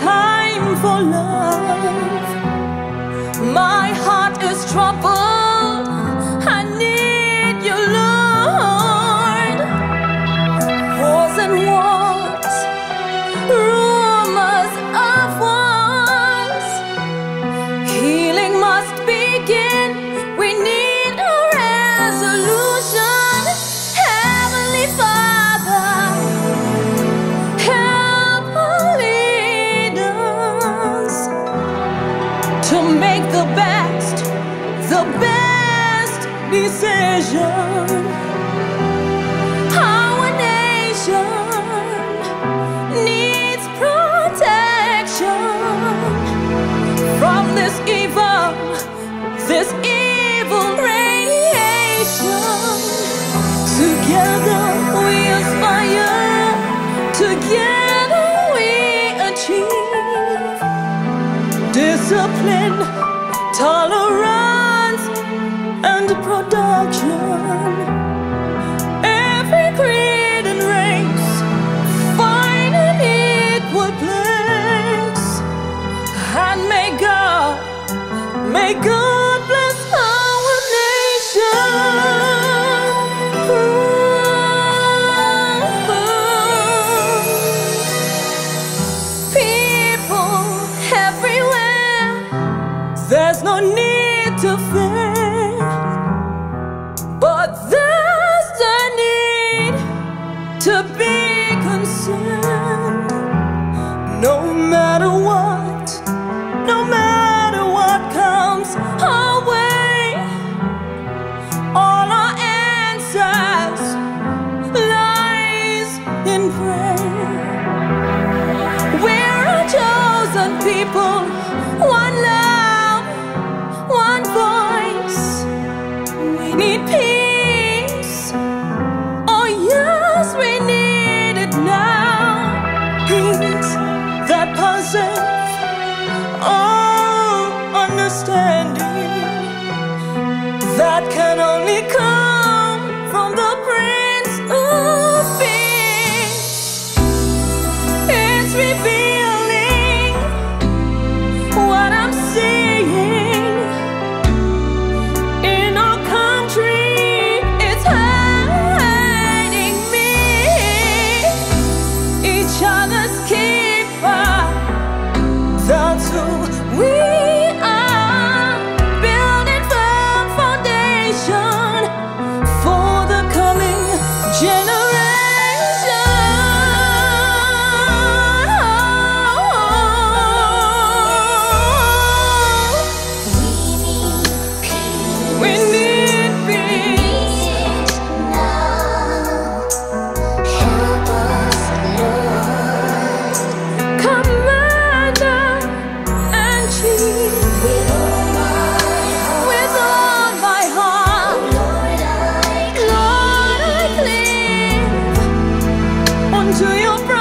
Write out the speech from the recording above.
time for love. My heart is troubled, I need you, Lord. Wars and wars, rumors of wars. Healing must begin, we need a resolution. Heavenly Father, help our leaders to make the best decision. Our nation needs protection from this evil radiation. Together we aspire, together we achieve discipline, tolerance, and production. Every creed and race find an equal place, and may God bless our nation. People everywhere, there's no need to fear, but there's a need to be concerned. No matter what comes our way, all our answers lies in prayer. We're a chosen people, one love, one voice. We need peace, oh yes, we need it now. Peace that passes all understanding, that can only come from the Prince of Peace. It's revealing what I'm seeing in our country. It's hiding me, each other's keeper. That's who we are, building the foundation for the coming generation. We need peace. Commander and Chief, with all my heart, Lord, I cling unto your promise.